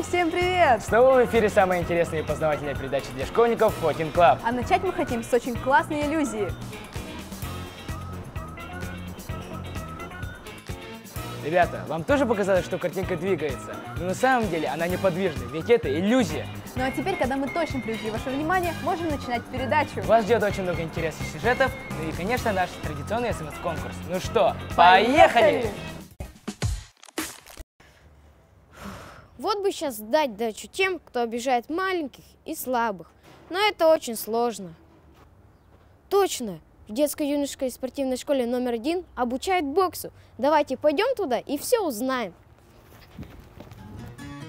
Эй, всем привет! Снова в эфире самая интересная и познавательная передача для школьников 14 club. А начать мы хотим с очень классной иллюзии. Ребята, вам тоже показалось, что картинка двигается? Но на самом деле она неподвижна, ведь это иллюзия. Ну а теперь, когда мы точно привлекли ваше внимание, можем начинать передачу. Вас ждет очень много интересных сюжетов, ну и, конечно, наш традиционный СМС-конкурс. Ну что, поехали! Вот бы сейчас дать дачу тем, кто обижает маленьких и слабых. Но это очень сложно. Точно! В детско-юношеской спортивной школе №1 обучают боксу. Давайте пойдем туда и все узнаем.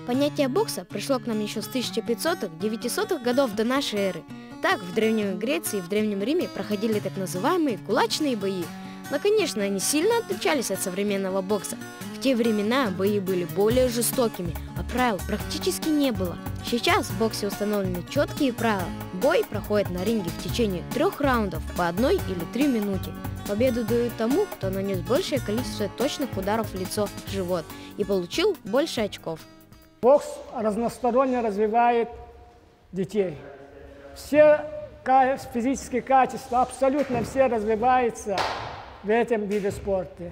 Понятие бокса пришло к нам еще с 1500-900-х годов до нашей эры. Так, в Древней Греции и в Древнем Риме проходили так называемые кулачные бои. Но, конечно, они сильно отличались от современного бокса. В те времена бои были более жестокими, а правил практически не было. Сейчас в боксе установлены четкие правила. Бой проходит на ринге в течение 3 раундов по 1 или 3 минуты. Победу дают тому, кто нанес большее количество точных ударов в лицо, в живот и получил больше очков. Бокс разносторонне развивает детей. Все физические качества, абсолютно все развиваются в этом виде спорта.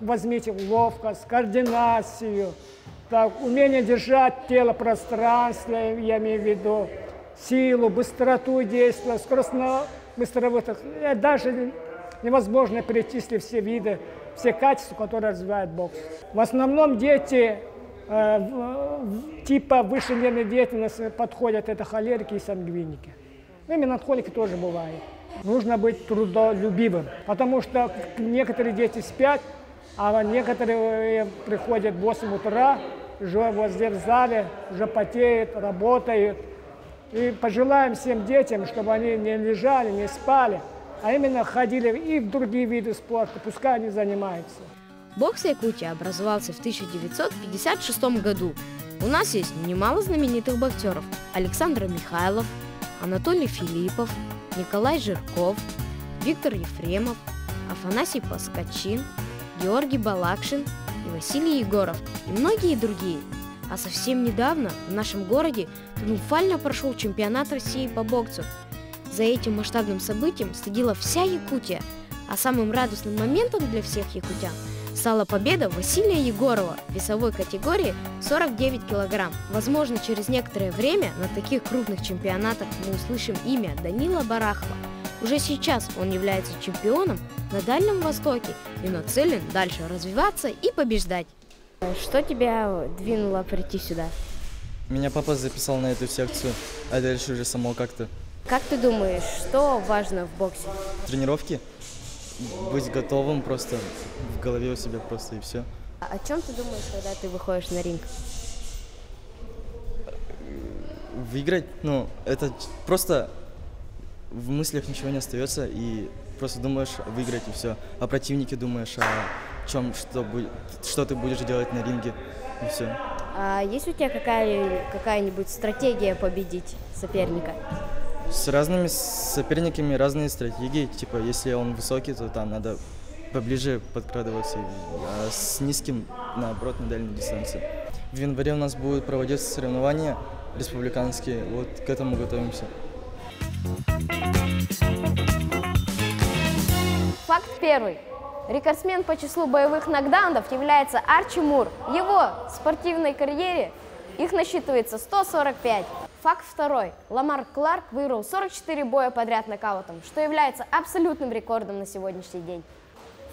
Возьмите ловкость, координацию, так, умение держать тело в пространстве, я имею в виду, силу, быстроту действия, скорость на быстровых. Даже невозможно перечислить все виды, все качества, которые развивает бокс. В основном дети типа высшей нервной деятельности подходят, это холерики и сангвиники. Ну и меланхолики тоже бывают. Нужно быть трудолюбивым, потому что некоторые дети спят, а некоторые приходят в 8 утра, уже возле в зале, уже потеют, работают. И пожелаем всем детям, чтобы они не лежали, не спали, а именно ходили и в другие виды спорта, пускай они занимаются. Бокс в Якутии образовался в 1956 году. У нас есть немало знаменитых боксеров: Александр Михайлов, Анатолий Филиппов, Николай Жирков, Виктор Ефремов, Афанасий Паскачин, Георгий Балакшин и Василий Егоров, и многие другие. А совсем недавно в нашем городе триумфально прошел чемпионат России по боксу. За этим масштабным событием следила вся Якутия, а самым радостным моментом для всех якутян стала победа Василия Егорова в весовой категории 49 килограмм. Возможно, через некоторое время на таких крупных чемпионатах мы услышим имя Данила Барахова. Уже сейчас он является чемпионом на Дальнем Востоке и нацелен дальше развиваться и побеждать. Что тебя двинуло прийти сюда? Меня папа записал на эту секцию, а дальше уже само как-то. Как ты думаешь, что важно в боксе? Тренировки? Быть готовым просто, в голове у себя просто и все. А о чем ты думаешь, когда ты выходишь на ринг? Выиграть, ну, это просто в мыслях ничего не остается, и просто думаешь выиграть и все. О противнике думаешь, о чем, что ты будешь делать на ринге и все. А есть у тебя какая-нибудь стратегия победить соперника? С разными соперниками разные стратегии, типа если он высокий, то там надо поближе подкрадываться, а с низким наоборот на дальней дистанции. В январе у нас будут проводиться соревнования республиканские, вот к этому готовимся. Факт первый. Рекордсмен по числу боевых нокдаундов является Арчи Мур. Его в спортивной карьере их насчитывается 145. Факт второй. Ламар Кларк выиграл 44 боя подряд нокаутом, что является абсолютным рекордом на сегодняшний день.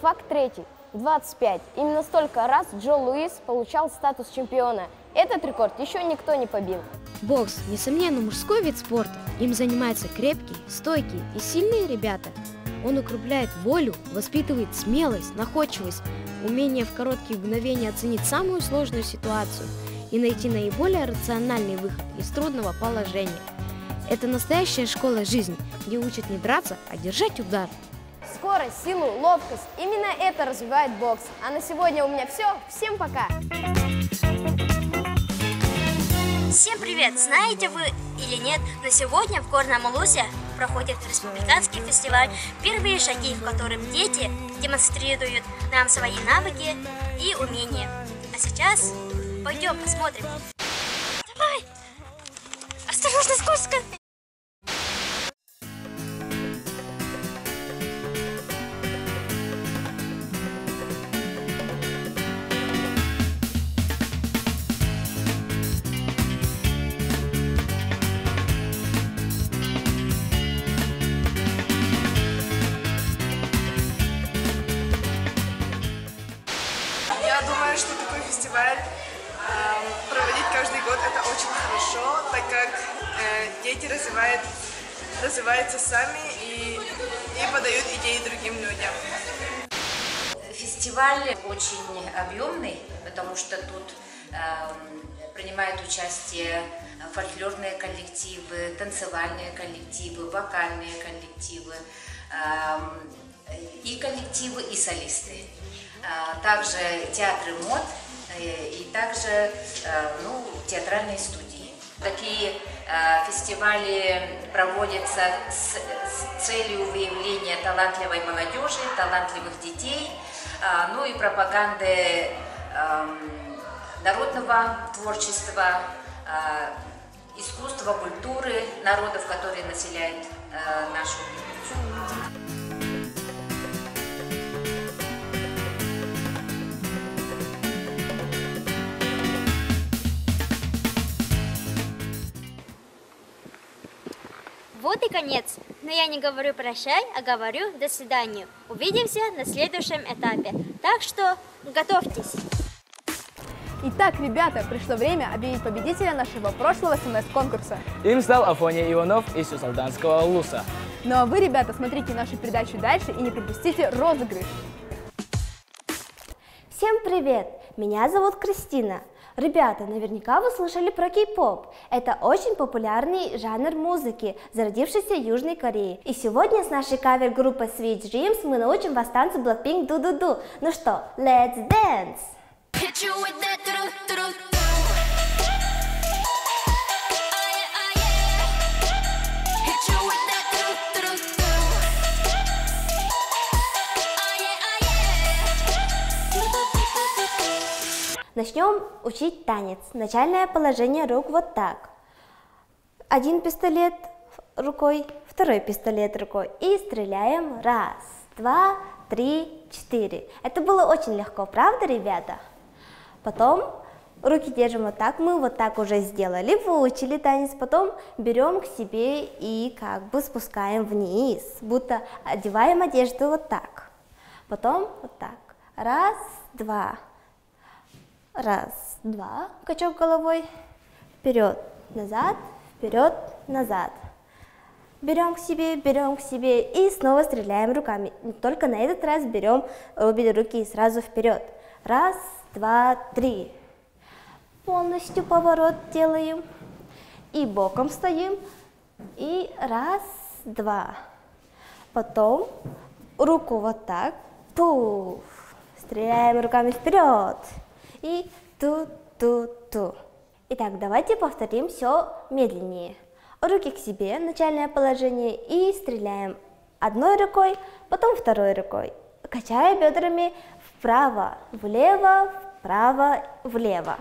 Факт третий. 25. Именно столько раз Джо Луис получал статус чемпиона. Этот рекорд еще никто не побил. Бокс, несомненно, мужской вид спорта. Им занимаются крепкие, стойкие и сильные ребята. Он укрепляет волю, воспитывает смелость, находчивость, умение в короткие мгновения оценить самую сложную ситуацию и найти наиболее рациональный выход из трудного положения. Это настоящая школа жизни, где учат не драться, а держать удар. Скорость, силу, ловкость. Именно это развивает бокс. А на сегодня у меня все. Всем пока! Всем привет! Знаете вы или нет, на сегодня в Горном Улусе проходит республиканский фестиваль «Первые шаги», в котором дети демонстрируют нам свои навыки и умения. А сейчас пойдем посмотрим. выпуска. Я думаю, что такой фестиваль проводить каждый год — это очень хорошо, так как дети развиваются сами и подают идеи другим людям. Фестиваль очень объемный, потому что тут принимают участие фольклорные коллективы, танцевальные коллективы, вокальные коллективы, и коллективы, и солисты. Также театры мод и также театральные студии. Такие фестивали проводятся с целью выявления талантливой молодежи, талантливых детей, и пропаганды народного творчества, искусства, культуры народов, которые населяют нашу республику. Вот и конец. Но я не говорю прощай, а говорю до свидания. Увидимся на следующем этапе. Так что готовьтесь. Итак, ребята, пришло время объявить победителя нашего прошлого СМС-конкурса. Им стал Афоний Иванов из Сеусарданского луса. Ну а вы, ребята, смотрите нашу передачу дальше и не пропустите розыгрыш. Всем привет! Меня зовут Кристина. Ребята, наверняка вы слышали про кей-поп. Это очень популярный жанр музыки, зародившийся в Южной Корее. И сегодня с нашей кавер-группой Sweet Dreams мы научим вас танцу Blackpink «Ду-ду-ду». Ну что, let's dance! Начнем учить танец. Начальное положение рук вот так. Один пистолет рукой, второй пистолет рукой. И стреляем. Раз, два, три, четыре. Это было очень легко, правда, ребята? Потом руки держим вот так. Мы вот так уже сделали, выучили танец. Потом берем к себе и как бы спускаем вниз. Будто одеваем одежду вот так. Потом вот так. Раз, два. Раз, два, качок головой, вперед-назад, вперед-назад. Берем к себе и снова стреляем руками. Только на этот раз берем обе руки и сразу вперед. Раз, два, три. Полностью поворот делаем. И боком стоим. И раз, два. Потом руку вот так. Пуф. Стреляем руками вперед. И ту-ту-ту. Итак, давайте повторим все медленнее. Руки к себе, начальное положение, и стреляем одной рукой, потом второй рукой, качая бедрами вправо, влево, вправо, влево.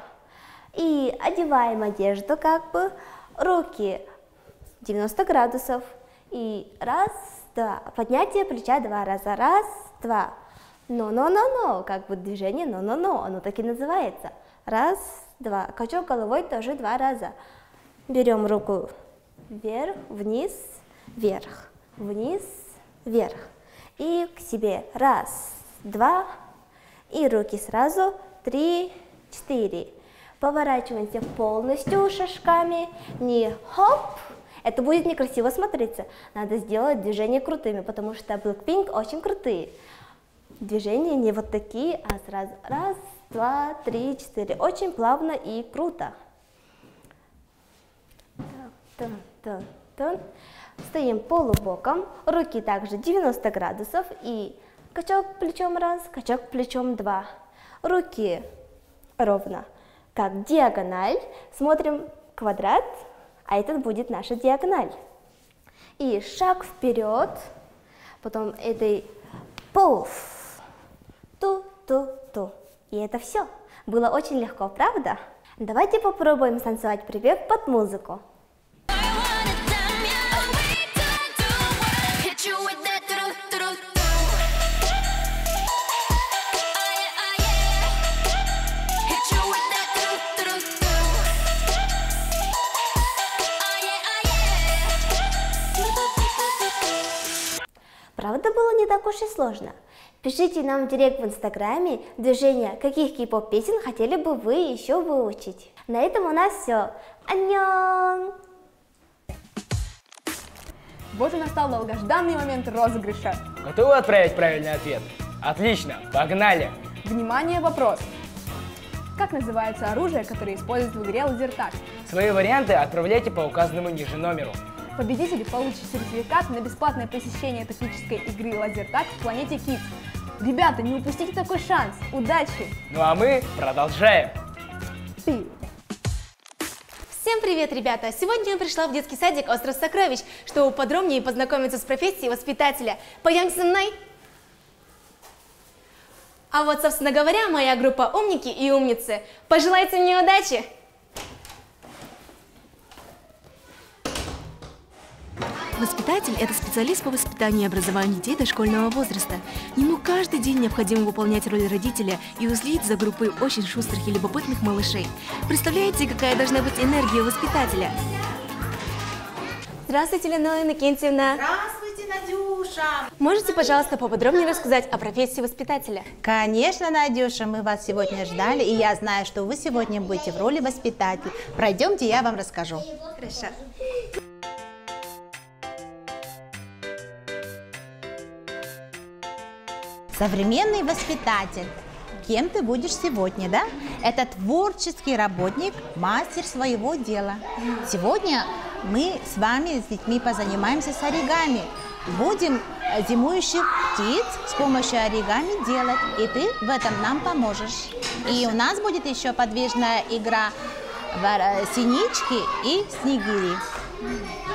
И одеваем одежду как бы, руки 90 градусов. И раз, два, поднятие плеча два раза, раз, два. Но-но-но-но, как бы движение но-но-но, оно так и называется. Раз, два, качок головой тоже два раза. Берем руку вверх, вниз, вверх, вниз, вверх. И к себе раз, два, и руки сразу три, четыре. Поворачиваемся полностью шажками, не хоп. Это будет некрасиво смотреться. Надо сделать движения крутыми, потому что Blackpink очень крутые. Движения не вот такие, а сразу раз, два, три, четыре. Очень плавно и круто. Тон, тон, тон. Стоим полубоком, руки также 90 градусов и качок плечом раз, качок плечом два. Руки ровно, как диагональ. Смотрим квадрат, а этот будет наша диагональ. И шаг вперед, потом этой пуф. Ту-ту-ту. И это все. Было очень легко, правда? Давайте попробуем станцевать припев под музыку. Правда, было не так уж и сложно. Пишите нам в директ в Инстаграме движение, каких кей-поп песен хотели бы вы еще выучить. На этом у нас все. Аньон! Вот и настал долгожданный момент розыгрыша. Готовы отправить правильный ответ? Отлично, погнали! Внимание, вопрос! Как называется оружие, которое используют в игре «Лазертак»? Свои варианты отправляйте по указанному ниже номеру. Победители получат сертификат на бесплатное посещение тактической игры «Лазертак» в планете Кипс. Ребята, не упустите такой шанс! Удачи! Ну а мы продолжаем! Всем привет, ребята! Сегодня я пришла в детский садик «Остров сокровищ», чтобы подробнее познакомиться с профессией воспитателя. Пойдемте со мной! А вот, собственно говоря, моя группа «Умники и умницы». Пожелайте мне удачи! Воспитатель – это специалист по воспитанию и образованию детей дошкольного возраста. Ему каждый день необходимо выполнять роль родителя и уследить за группой очень шустрых и любопытных малышей. Представляете, какая должна быть энергия воспитателя? Здравствуйте, Лена Иннокентьевна! Здравствуйте, Надюша! Можете, пожалуйста, поподробнее рассказать о профессии воспитателя? Конечно, Надюша, мы вас сегодня ждали, и я знаю, что вы сегодня будете в роли воспитателя. Пройдемте, я вам расскажу. Хорошо. Современный воспитатель. Кем ты будешь сегодня, да? Это творческий работник, мастер своего дела. Сегодня мы с вами, с детьми, позанимаемся с оригами. Будем зимующих птиц с помощью оригами делать, и ты в этом нам поможешь. И у нас будет еще подвижная игра «Синички» и «Снегири».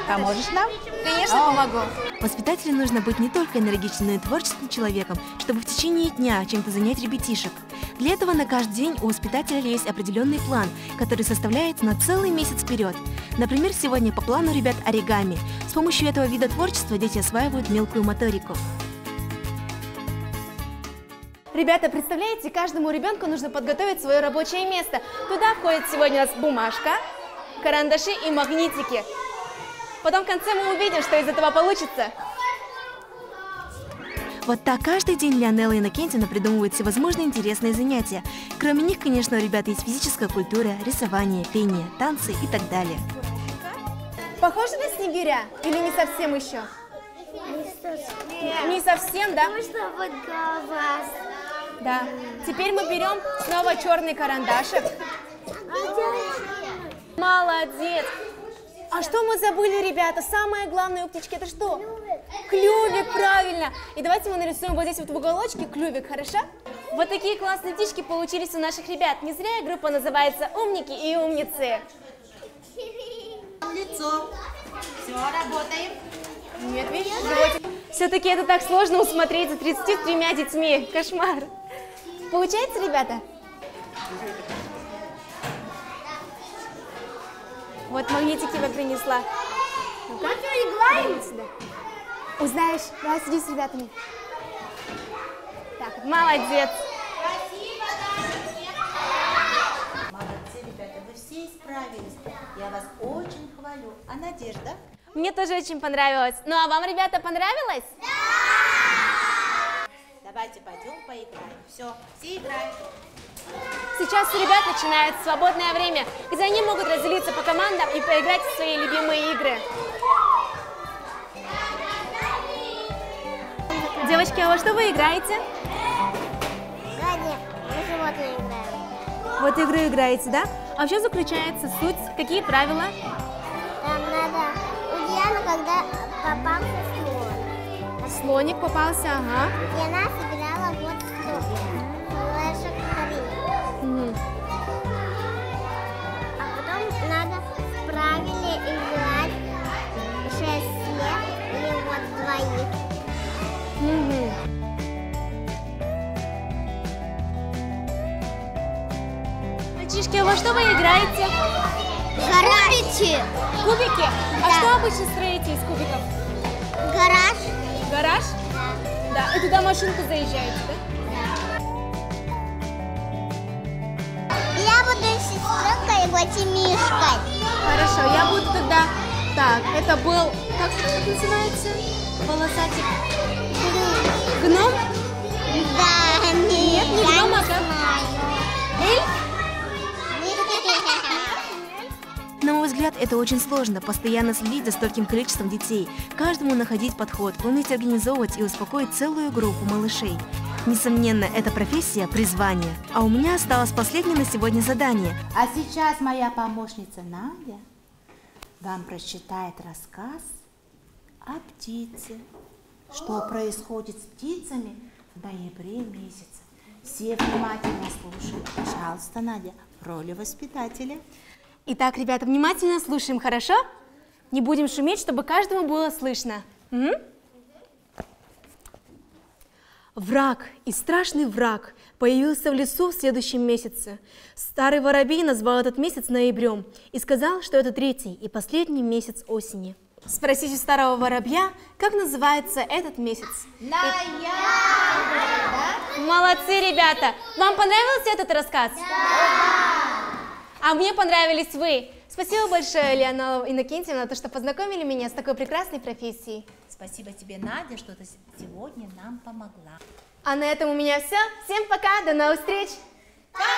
Поможешь нам? Конечно, помогу. Воспитателю нужно быть не только энергичным, но и творческим человеком, чтобы в течение дня чем-то занять ребятишек. Для этого на каждый день у воспитателя есть определенный план, который составляется на целый месяц вперед. Например, сегодня по плану ребят оригами. С помощью этого вида творчества дети осваивают мелкую моторику. Ребята, представляете, каждому ребенку нужно подготовить свое рабочее место. Туда входит сегодня у нас бумажка, карандаши и магнитики. Потом в конце мы увидим, что из этого получится. Вот так каждый день Лионелла и Иннокентина придумывают всевозможные интересные занятия. Кроме них, конечно, у ребят есть физическая культура, рисование, пение, танцы и так далее. Похоже на снегиря? Или не совсем еще? Не совсем, да? Можно вот голова. Да. Теперь мы берем снова черный карандашик. Молодец! А что мы забыли, ребята? Самое главное у птички это что? Клювик, правильно! И давайте мы нарисуем вот здесь вот в уголочке клювик, хорошо? Вот такие классные птички получились у наших ребят. Не зря группа называется «Умники и умницы». Лицо. Все, работаем. Нет, видишь, животик. Все-таки это так сложно усмотреть за 33 детьми. Кошмар. Получается, ребята? Вот магнитики я принесла. Ну-ка. Узнаешь, давай сиди с ребятами. Так, молодец. Спасибо, да. Молодцы, ребята, вы все исправились. Я вас очень хвалю. А Надежда? Мне тоже очень понравилось. Ну а вам, ребята, понравилось? Да! Давайте пойдем поиграем. Все, все играют. Сейчас у ребят начинается свободное время, где они могут разделиться по командам и поиграть в свои любимые игры. Девочки, а во что вы играете? Да нет, мы животные играем. Вот игры играете, да? А в чем заключается суть? Какие правила? Там надо Ульяна, когда попался слон. А слоник попался, ага. И она собирала вот столько. А потом надо правильно играть 6 слеп или вот двоих. Мальчишки, а во что вы играете? Кубики. Кубики? Да. А что обычно строите из кубиков? Гараж. Гараж? Да. Да. И туда машинку заезжаете, да? Я буду сестрой и Мишкой. Хорошо, я буду тогда... Так, это был... Как это называется? Полосатик. Гном? Да, нет, не гном, а как? Эльф? На мой взгляд, это очень сложно, постоянно следить за стольким количеством детей, каждому находить подход, уметь организовывать и успокоить целую группу малышей. Несомненно, эта профессия – призвание. А у меня осталось последнее на сегодня задание. А сейчас моя помощница Надя вам прочитает рассказ о птице. Что происходит с птицами в ноябре месяце. Все внимательно слушают. Пожалуйста, Надя, в роли воспитателя. Итак, ребята, внимательно слушаем, хорошо? Не будем шуметь, чтобы каждому было слышно. Враг и страшный враг появился в лесу в следующем месяце. Старый воробей назвал этот месяц ноябрем и сказал, что это третий и последний месяц осени. Спросите старого воробья, как называется этот месяц. Ноябрь! Да? Молодцы, ребята! Вам понравился этот рассказ? Да! А мне понравились вы. Спасибо большое, Лионелла Иннокентьевна, то, что познакомили меня с такой прекрасной профессией. Спасибо тебе, Надя, что ты сегодня нам помогла. А на этом у меня все. Всем пока, до новых встреч. Пока!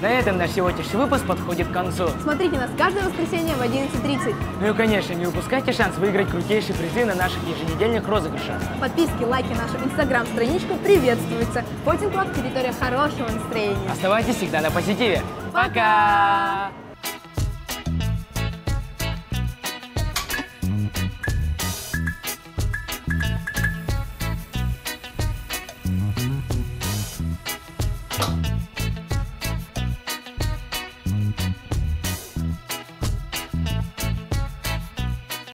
На этом наш сегодняшний выпуск подходит к концу. Смотрите нас каждое воскресенье в 11:30. Ну и, конечно, не упускайте шанс выиграть крутейшие призы на наших еженедельных розыгрышах. Подписки, лайки, нашу инстаграм-страничку приветствуются. 14 Club – территория хорошего настроения. Оставайтесь всегда на позитиве. Пока!